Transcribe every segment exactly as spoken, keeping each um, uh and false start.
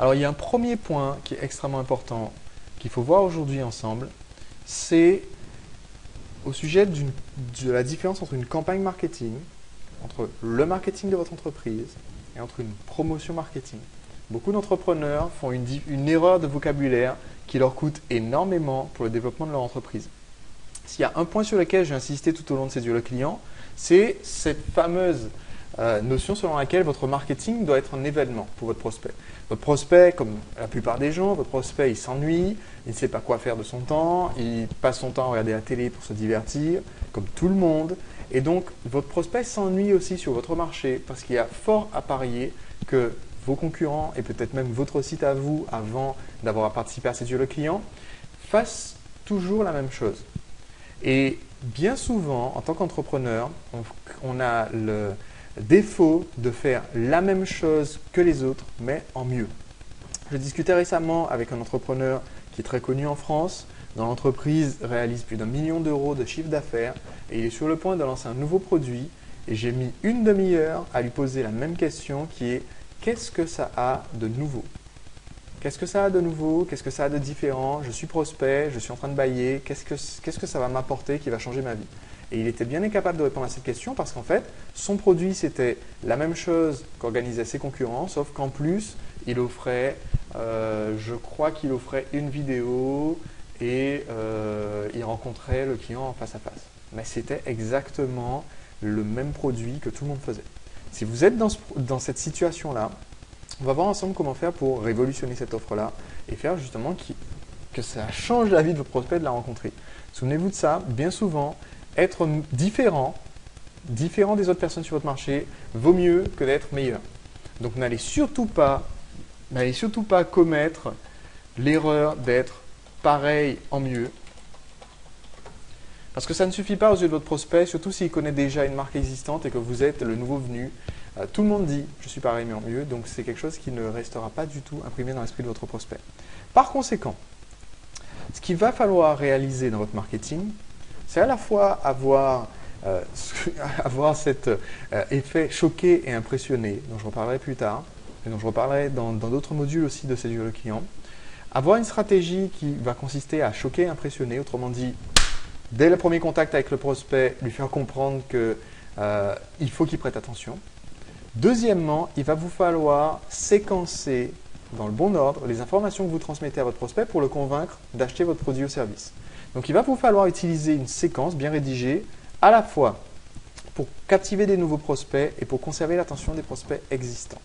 Alors, il y a un premier point qui est extrêmement important, qu'il faut voir aujourd'hui ensemble, c'est au sujet d'une, de la différence entre une campagne marketing, entre le marketing de votre entreprise et entre une promotion marketing. Beaucoup d'entrepreneurs font une, une erreur de vocabulaire qui leur coûte énormément pour le développement de leur entreprise. S'il y a un point sur lequel j'ai insisté tout au long de Séduire le client, c'est cette fameuse euh, notion selon laquelle votre marketing doit être un événement pour votre prospect. Votre prospect, comme la plupart des gens, votre prospect, il s'ennuie, il ne sait pas quoi faire de son temps, il passe son temps à regarder la télé pour se divertir, comme tout le monde. Et donc, votre prospect s'ennuie aussi sur votre marché parce qu'il y a fort à parier que vos concurrents et peut-être même votre site à vous, avant d'avoir à participer à Séduire le client, fassent toujours la même chose. Et bien souvent, en tant qu'entrepreneur, on, on a le défaut de faire la même chose que les autres, mais en mieux. Je discutais récemment avec un entrepreneur qui est très connu en France, dont l'entreprise réalise plus d'un million d'euros de chiffre d'affaires, et il est sur le point de lancer un nouveau produit, et j'ai mis une demi-heure à lui poser la même question qui est « Qu'est-ce que ça a de nouveau ?» Qu'est-ce que ça a de nouveau? Qu'est-ce que ça a de différent? Je suis prospect, je suis en train de bailler, qu'est-ce que, qu'est-ce que ça va m'apporter qui va changer ma vie? Et il était bien incapable de répondre à cette question parce qu'en fait, son produit, c'était la même chose qu'organisaient ses concurrents, sauf qu'en plus, il offrait, euh, je crois qu'il offrait une vidéo et euh, il rencontrait le client en face à face. Mais c'était exactement le même produit que tout le monde faisait. Si vous êtes dans, ce, dans cette situation-là, on va voir ensemble comment faire pour révolutionner cette offre-là et faire justement qui, que ça change la vie de votre prospect de la rencontrer. Souvenez-vous de ça, bien souvent, être différent, différent des autres personnes sur votre marché vaut mieux que d'être meilleur. Donc n'allez surtout pas, n'allez surtout pas commettre l'erreur d'être pareil en mieux. Parce que ça ne suffit pas aux yeux de votre prospect, surtout s'il connaît déjà une marque existante et que vous êtes le nouveau venu. Tout le monde dit « je suis pareil mais en mieux », donc c'est quelque chose qui ne restera pas du tout imprimé dans l'esprit de votre prospect. Par conséquent, ce qu'il va falloir réaliser dans votre marketing, c'est à la fois avoir, euh, avoir cet euh, effet choqué et impressionné, dont je reparlerai plus tard, et dont je reparlerai dans d'autres modules aussi de Séduire le client, avoir une stratégie qui va consister à choquer et impressionner, autrement dit, dès le premier contact avec le prospect, lui faire comprendre qu'il euh, faut qu'il prête attention. Deuxièmement, il va vous falloir séquencer dans le bon ordre les informations que vous transmettez à votre prospect pour le convaincre d'acheter votre produit ou service. Donc, il va vous falloir utiliser une séquence bien rédigée à la fois pour captiver des nouveaux prospects et pour conserver l'attention des prospects existants.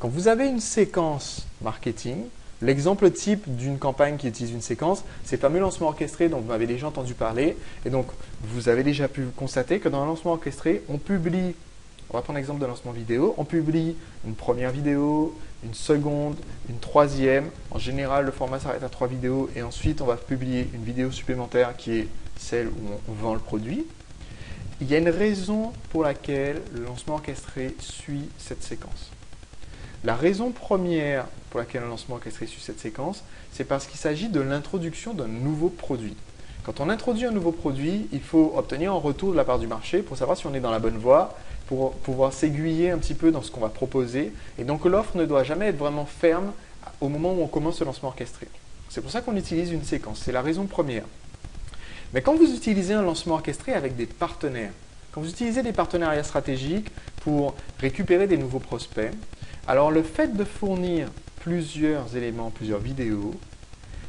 Quand vous avez une séquence marketing, l'exemple type d'une campagne qui utilise une séquence, c'est le fameux lancement orchestré dont vous m'avez déjà entendu parler. Et donc, vous avez déjà pu constater que dans un lancement orchestré, on publie on va prendre l'exemple d'un lancement vidéo. On publie une première vidéo, une seconde, une troisième. En général, le format s'arrête à trois vidéos et ensuite, on va publier une vidéo supplémentaire qui est celle où on vend le produit. Il y a une raison pour laquelle le lancement orchestré suit cette séquence. La raison première pour laquelle le lancement orchestré suit cette séquence, c'est parce qu'il s'agit de l'introduction d'un nouveau produit. Quand on introduit un nouveau produit, il faut obtenir un retour de la part du marché pour savoir si on est dans la bonne voie, pour pouvoir s'aiguiller un petit peu dans ce qu'on va proposer. Et donc, l'offre ne doit jamais être vraiment ferme au moment où on commence le lancement orchestré. C'est pour ça qu'on utilise une séquence. C'est la raison première. Mais quand vous utilisez un lancement orchestré avec des partenaires, quand vous utilisez des partenariats stratégiques pour récupérer des nouveaux prospects, alors le fait de fournir plusieurs éléments, plusieurs vidéos,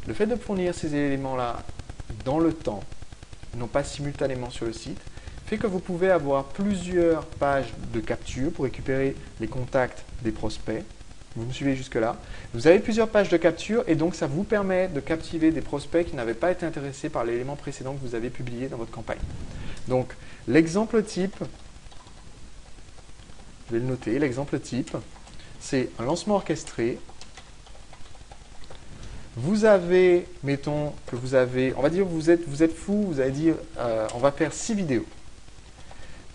le fait de fournir ces éléments-là dans le temps, non pas simultanément sur le site, fait que vous pouvez avoir plusieurs pages de capture pour récupérer les contacts des prospects. Vous me suivez jusque-là? Vous avez plusieurs pages de capture et donc ça vous permet de captiver des prospects qui n'avaient pas été intéressés par l'élément précédent que vous avez publié dans votre campagne. Donc, l'exemple type, je vais le noter, l'exemple type, c'est un lancement orchestré. Vous avez, mettons que vous avez, on va dire vous êtes, vous êtes fou, vous allez dire euh, on va faire six vidéos.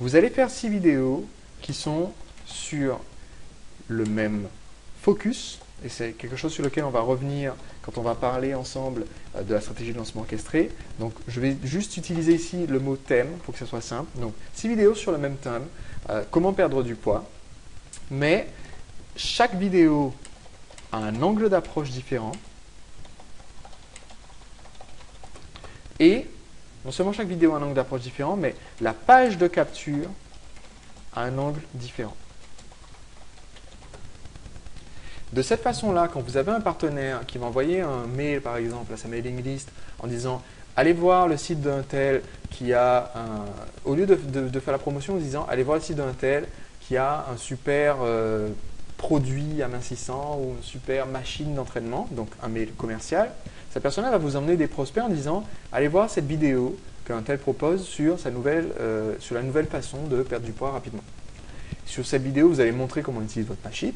Vous allez faire six vidéos qui sont sur le même focus et c'est quelque chose sur lequel on va revenir quand on va parler ensemble euh, de la stratégie de lancement orchestré. Donc je vais juste utiliser ici le mot thème pour que ce soit simple. Donc six vidéos sur le même thème, euh, comment perdre du poids, mais chaque vidéo un angle d'approche différent. Et non seulement chaque vidéo a un angle d'approche différent, mais la page de capture a un angle différent. De cette façon-là, quand vous avez un partenaire qui va envoyer un mail, par exemple, à sa mailing list, en disant « Allez voir le site d'un tel qui a un… » Au lieu de, de, de faire la promotion en disant « Allez voir le site d'un tel qui a un super euh, produit amincissant ou une super machine d'entraînement », donc un mail commercial, cette personne-là va vous emmener des prospects en disant « Allez voir cette vidéo qu'un tel propose sur, sa nouvelle, euh, sur la nouvelle façon de perdre du poids rapidement. » Sur cette vidéo, vous allez montrer comment on utilise votre machine.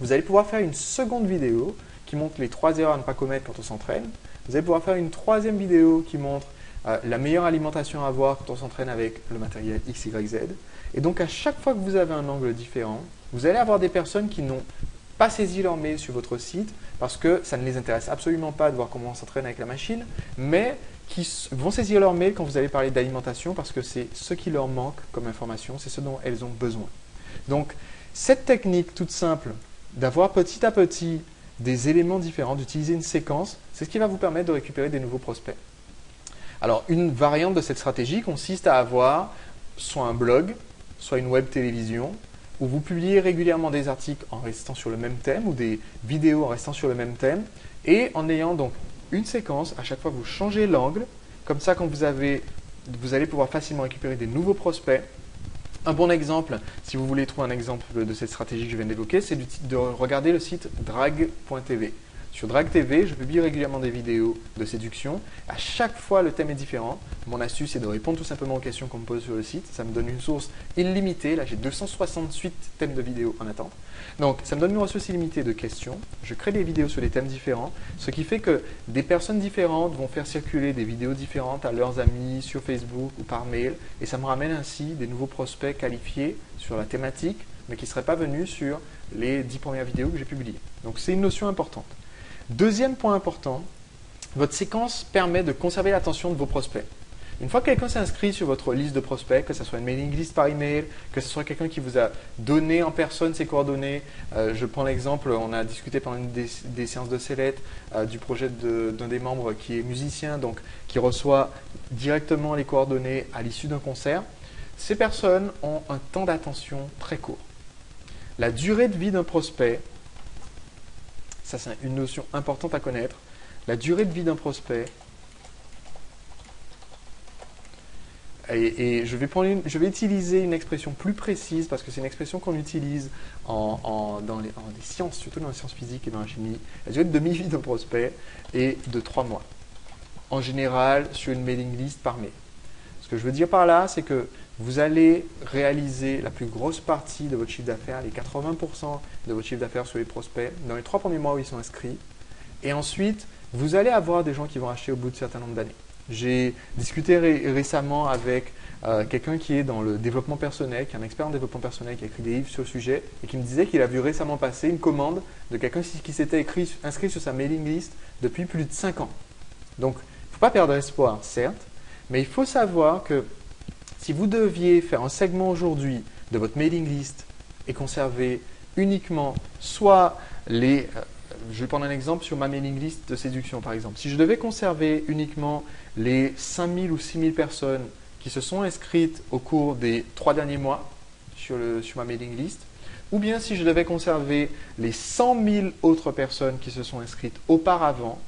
Vous allez pouvoir faire une seconde vidéo qui montre les trois erreurs à ne pas commettre quand on s'entraîne. Vous allez pouvoir faire une troisième vidéo qui montre euh, la meilleure alimentation à avoir quand on s'entraîne avec le matériel X Y Z. Et donc, à chaque fois que vous avez un angle différent, vous allez avoir des personnes qui n'ont pas saisi leur mail sur votre site parce que ça ne les intéresse absolument pas de voir comment on s'entraîne avec la machine, mais qui vont saisir leur mail quand vous allez parler d'alimentation parce que c'est ce qui leur manque comme information, c'est ce dont elles ont besoin. Donc, cette technique toute simple d'avoir petit à petit des éléments différents, d'utiliser une séquence, c'est ce qui va vous permettre de récupérer des nouveaux prospects. Alors, une variante de cette stratégie consiste à avoir soit un blog, soit une web télévision, où vous publiez régulièrement des articles en restant sur le même thème ou des vidéos en restant sur le même thème et en ayant donc une séquence, à chaque fois vous changez l'angle, comme ça quand vous avez, vous allez pouvoir facilement récupérer des nouveaux prospects. Un bon exemple, si vous voulez trouver un exemple de cette stratégie que je viens d'évoquer, c'est de regarder le site drag point T V. Sur drag point T V, je publie régulièrement des vidéos de séduction. À chaque fois, le thème est différent. Mon astuce, c'est de répondre tout simplement aux questions qu'on me pose sur le site. Ça me donne une source illimitée. Là, j'ai deux cent soixante-huit thèmes de vidéos en attente. Donc, ça me donne une ressource illimitée de questions. Je crée des vidéos sur des thèmes différents, ce qui fait que des personnes différentes vont faire circuler des vidéos différentes à leurs amis, sur Facebook ou par mail. Et ça me ramène ainsi des nouveaux prospects qualifiés sur la thématique, mais qui ne seraient pas venus sur les dix premières vidéos que j'ai publiées. Donc, c'est une notion importante. Deuxième point important, votre séquence permet de conserver l'attention de vos prospects. Une fois que quelqu'un s'est inscrit sur votre liste de prospects, que ce soit une mailing list par email, que ce soit quelqu'un qui vous a donné en personne ses coordonnées, euh, je prends l'exemple, on a discuté pendant une des, des séances de Sellette euh, du projet d'un de, des membres qui est musicien, donc qui reçoit directement les coordonnées à l'issue d'un concert. Ces personnes ont un temps d'attention très court. La durée de vie d'un prospect, ça, c'est une notion importante à connaître. La durée de vie d'un prospect. Et, et je, vais prendre une, je vais utiliser une expression plus précise parce que c'est une expression qu'on utilise en, en, dans les, en les sciences, surtout dans les sciences physiques et dans la chimie. La durée de demi-vie d'un prospect est de trois mois. En général, sur une mailing list par mail. Ce que je veux dire par là, c'est que vous allez réaliser la plus grosse partie de votre chiffre d'affaires, les quatre-vingts pour cent de votre chiffre d'affaires sur les prospects, dans les trois premiers mois où ils sont inscrits. Et ensuite, vous allez avoir des gens qui vont acheter au bout de certain nombre d'années. J'ai discuté ré récemment avec euh, quelqu'un qui est dans le développement personnel, qui est un expert en développement personnel, qui a écrit des livres sur le sujet et qui me disait qu'il a vu récemment passer une commande de quelqu'un qui s'était inscrit sur sa mailing list depuis plus de cinq ans. Donc, il ne faut pas perdre espoir, certes, mais il faut savoir que si vous deviez faire un segment aujourd'hui de votre mailing list et conserver uniquement soit les… Euh, je vais prendre un exemple sur ma mailing list de séduction par exemple. Si je devais conserver uniquement les cinq mille ou six mille personnes qui se sont inscrites au cours des trois derniers mois sur, le, sur ma mailing list, ou bien si je devais conserver les cent mille autres personnes qui se sont inscrites auparavant,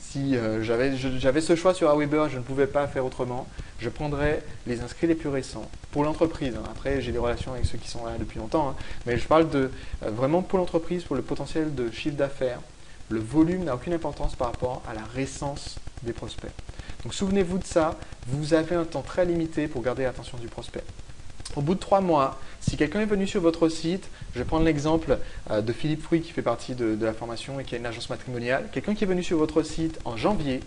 si euh, j'avais ce choix sur AWeber, je ne pouvais pas faire autrement, je prendrais les inscrits les plus récents pour l'entreprise. Hein. Après, j'ai des relations avec ceux qui sont là depuis longtemps, hein. Mais je parle de euh, vraiment pour l'entreprise, pour le potentiel de chiffre d'affaires. Le volume n'a aucune importance par rapport à la récence des prospects. Donc, souvenez-vous de ça, vous avez un temps très limité pour garder l'attention du prospect. Au bout de trois mois, si quelqu'un est venu sur votre site, je vais prendre l'exemple de Philippe Fruy qui fait partie de, de la formation et qui a une agence matrimoniale. Quelqu'un qui est venu sur votre site en janvier,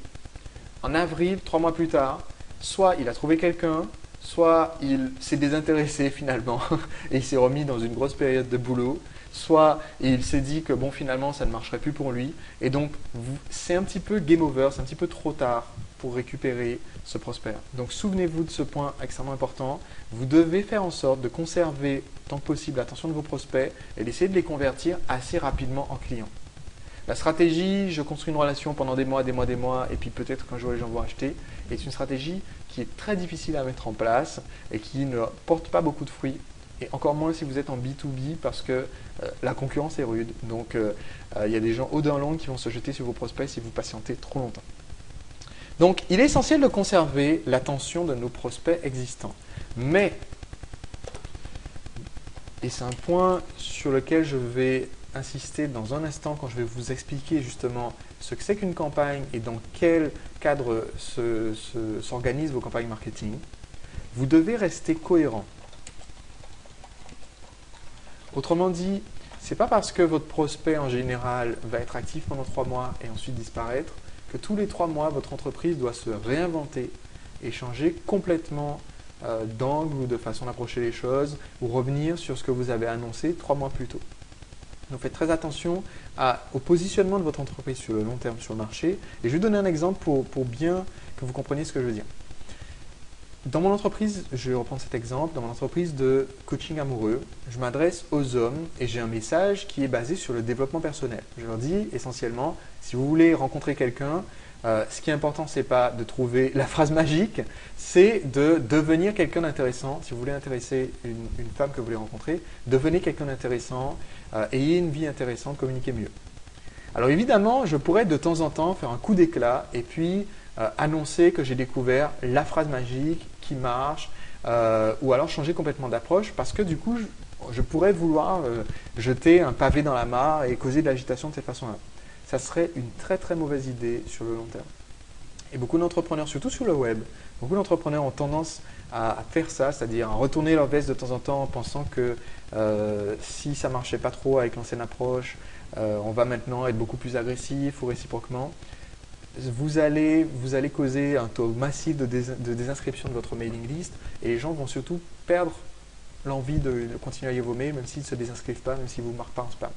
en avril, trois mois plus tard, soit il a trouvé quelqu'un, soit il s'est désintéressé finalement et il s'est remis dans une grosse période de boulot, soit il s'est dit que bon finalement ça ne marcherait plus pour lui. Et donc, c'est un petit peu game over, c'est un petit peu trop tard pour récupérer ce prospect. Donc, souvenez-vous de ce point extrêmement important. Vous devez faire en sorte de conserver tant que possible l'attention de vos prospects et d'essayer de les convertir assez rapidement en clients. La stratégie, je construis une relation pendant des mois, des mois, des mois, et puis peut-être qu'un jour les gens vont acheter, est une stratégie qui est très difficile à mettre en place et qui ne porte pas beaucoup de fruits. Et encore moins si vous êtes en B deux B parce que euh, la concurrence est rude. Donc, euh, euh, il y a des gens au d'un long qui vont se jeter sur vos prospects si vous patientez trop longtemps. Donc, il est essentiel de conserver l'attention de nos prospects existants. Mais, et c'est un point sur lequel je vais insister dans un instant quand je vais vous expliquer justement ce que c'est qu'une campagne et dans quel cadre se, se, s'organisent vos campagnes marketing, vous devez rester cohérent. Autrement dit, ce n'est pas parce que votre prospect en général va être actif pendant trois mois et ensuite disparaître que tous les trois mois, votre entreprise doit se réinventer et changer complètement euh, d'angle ou de façon d'approcher les choses ou revenir sur ce que vous avez annoncé trois mois plus tôt. Donc faites très attention à, au positionnement de votre entreprise sur le long terme sur le marché. Et je vais donner un exemple pour, pour bien que vous compreniez ce que je veux dire. Dans mon entreprise, je reprends cet exemple, dans mon entreprise de coaching amoureux, je m'adresse aux hommes et j'ai un message qui est basé sur le développement personnel. Je leur dis essentiellement, si vous voulez rencontrer quelqu'un, euh, ce qui est important, ce n'est pas de trouver la phrase magique, c'est de devenir quelqu'un d'intéressant. Si vous voulez intéresser une, une femme que vous voulez rencontrer, devenez quelqu'un d'intéressant, euh, ayez une vie intéressante, communiquez mieux. Alors évidemment, je pourrais de temps en temps faire un coup d'éclat et puis euh, annoncer que j'ai découvert la phrase magique, qui marche, euh, ou alors changer complètement d'approche parce que du coup, je, je pourrais vouloir euh, jeter un pavé dans la mare et causer de l'agitation de cette façon-là. Ça serait une très très mauvaise idée sur le long terme. Et beaucoup d'entrepreneurs, surtout sur le web, beaucoup d'entrepreneurs ont tendance à, à faire ça, c'est-à-dire à retourner leur veste de temps en temps en pensant que euh, si ça marchait pas trop avec l'ancienne approche, euh, on va maintenant être beaucoup plus agressif ou réciproquement. Vous allez, vous allez causer un taux massif de, dés, de désinscription de votre mailing list et les gens vont surtout perdre l'envie de, de continuer à y vomir, même s'ils ne se désinscrivent pas, même s'ils ne vous marquent pas en spam.